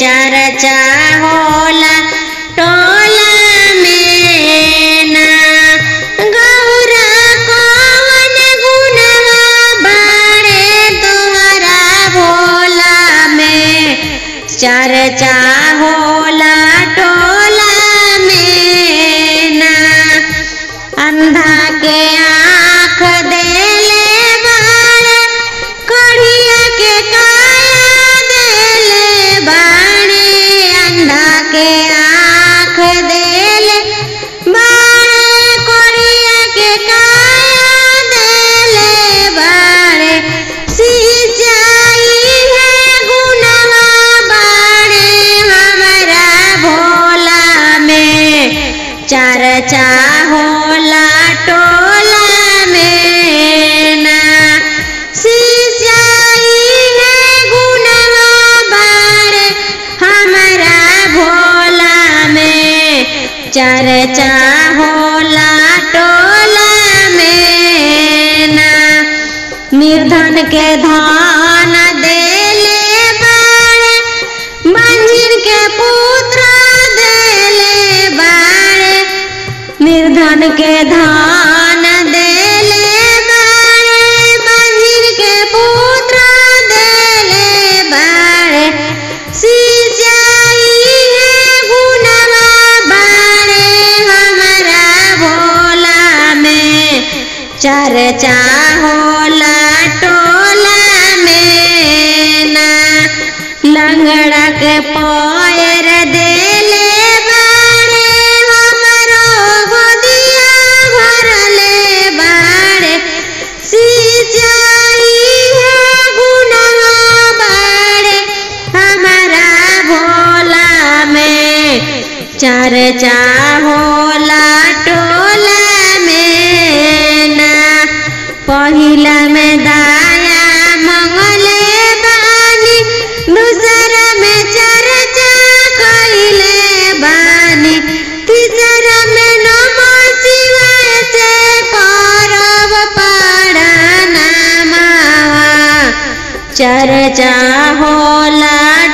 चर्चा होला टोला में ना, अंधा के आँख देले बाड़े, कढ़िया के काया देले बाड़े, अंधा के आँख देले बाड़े, कढ़िया के काया देले बाड़े, सिंचाई है गुनवा चर्चा होला टोला में ना, सिंचाई है गुनवा बाड़े हमरा भोला में, चर्चा होला टोला में ना, निर्धन के धान देले बाड़े, मंझिन के पुत्र निर्धन के धान देले बाड़े, मंझिन के पुत्र देले बाड़े, सिंचाई है गुनवा बाड़े हमरा भोला में, चर्चा होला टोला में ना, लंगड़ा के पैर देले चर्चा होला टोला में ना, पहिला में दाया मंगले बानी, दूसरा में चर्चा कइले बानी, तीसरा में नमो शिवाय से करब प्राणायाम, चर्चा होला